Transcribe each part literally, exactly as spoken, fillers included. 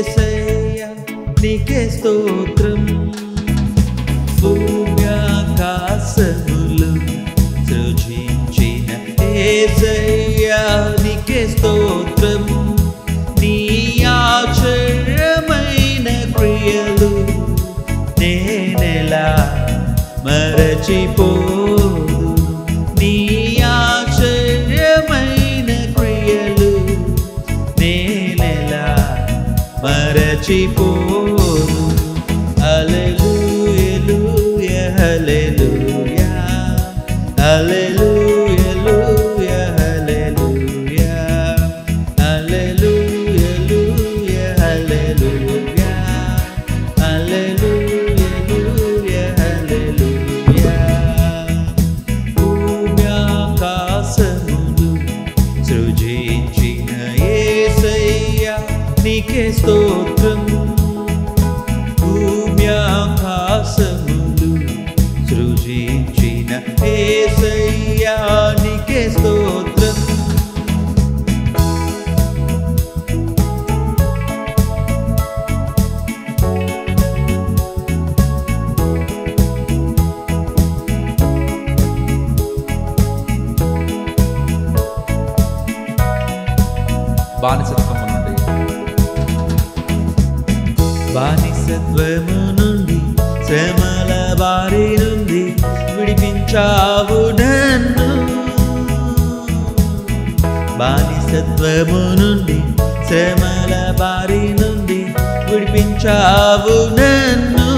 యేసయ్య నీకే స్తోత్రం భూమ్యాకాశములు సృజించిన యేసయ్య నీకే స్తోత్రం నీ ఆశ్చర్యమైన క్రియలు నేనెలా మరచిపోదు నీ ఆశ్చర్యమైన క్రియలు నేనెలా మరచిపోదు హల్లెలూయా లూయా హల్లెలూయా హల్లెలూయా లూయా హల్లెలూయా హల్లెలూయా లూయా హల్లెలూయా హల్లెలూయా లూయా హల్లెలూయా భూమ్యాకాశములు సృజించిన యేసయ్యా నీకే స్తోత్రం భూమ్యాకాశములు సృజించిన యేసయ్యా నీకే స్తోత్రం బానిసత్వం నుండి బానిసత్వము నుండి శ్రమల బారి నుండి విడిపించావు నన్ను బానిసత్వము నుండి శ్రమల బారి నుండి విడిపించావు నన్ను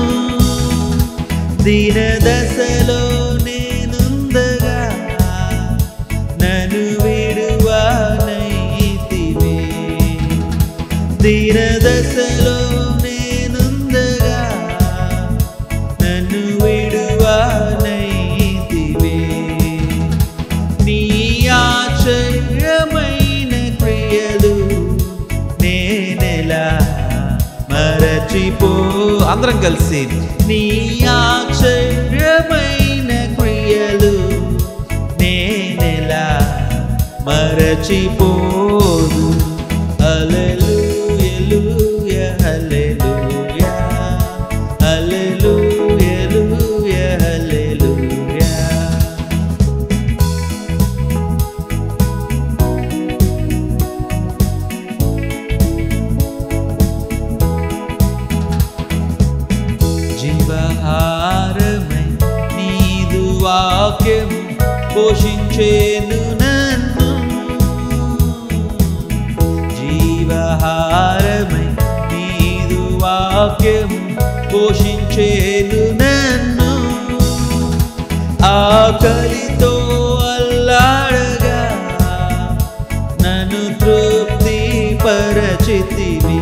దీనదశలో నేనుండగా నన్ను విడువనైతివే దీనదశలో అందరం కలిసి నీ ఆశ్చర్యమైన క్రియలు నేనెలా మరచిపోదు హల్లెలూయా లూయా హల్లెలూయా హల్లెలూయా లూయా హల్లెలూయా జీవహారమై నీదు వాక్యము పోషించేను నన్ను జీవహారమై నీదు వాక్యము పోషించేను నన్ను ఆకలితో అల్లాడగా నన్ను తృప్తి పరచితివి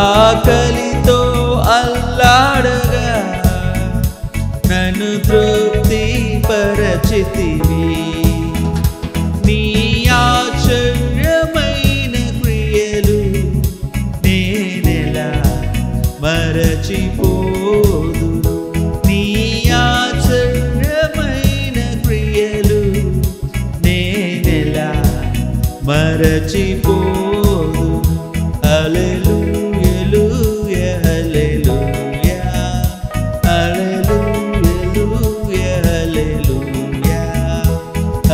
ఆకలితో అల్లాడగా నన్ను తృప్తి పరచితివి నీ ఆశ్చర్యమైన క్రియలు నేనెలా మరచిపోదు నీ ఆశ్చర్యమైన క్రియలు నేనెలా మరచిపోదు హల్లెలూయా లూయా హల్లెలూయా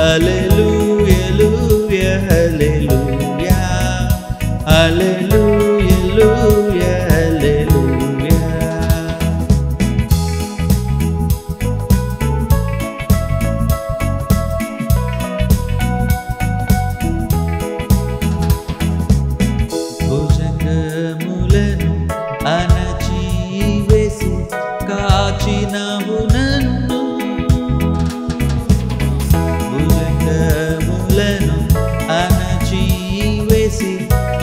Hallelujah, Hallelujah, Hallelujah, Hallelujah, Hallelujah, Hallelujah. భుజంగములను అణచి వేసి కాచినావు నన్ను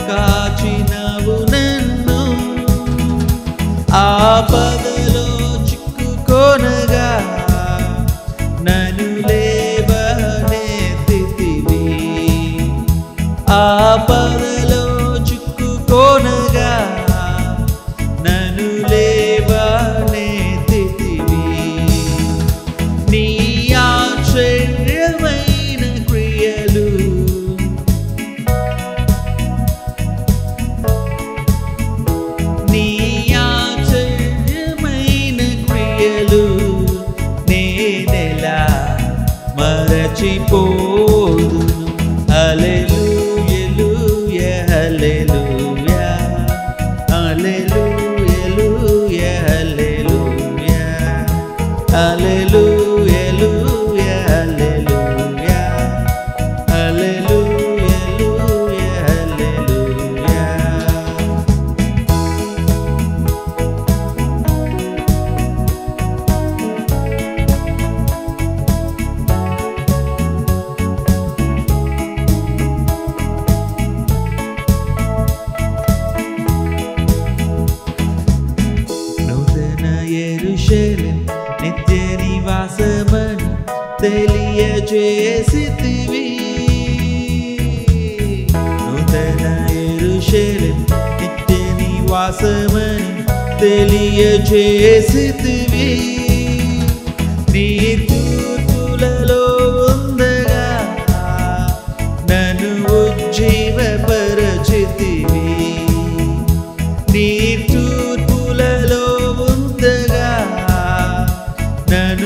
కాచినావు నన్ను ఆపదలో చిక్కుకొనగా నన్ను లేవనెత్తితివి ఆపదలో చిక్కుకొనగా నన్ను లేవనెత్తితివి నీ ఆశ్చర్యమైన క్రియలు 주의 스티비 너테나 예루살렘 이때니 와서만 들리의 주의 스티비 네 구두లలో 온다가 나는 우지와 버려지티비 네 구두లలో 온다가 나는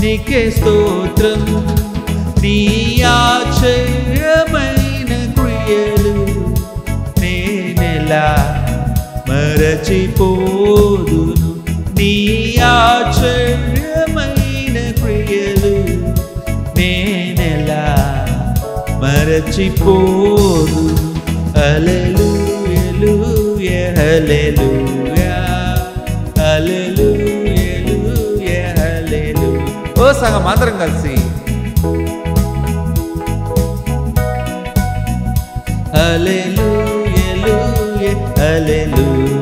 నీకే స్తోత్రం నీ ఆశ్చర్యమైన క్రియలు నేనెలా మరచిపోదును నీ ఆశ్చర్యమైన క్రియలు నేనెలా మరచిపోదును హల్లెలూయా హల్లెలూయా హల్లెలూయా హల్లెలూయా సంగం అందరం కలిసి హల్లెలూయా హల్లెలూయా హల్లెలూయా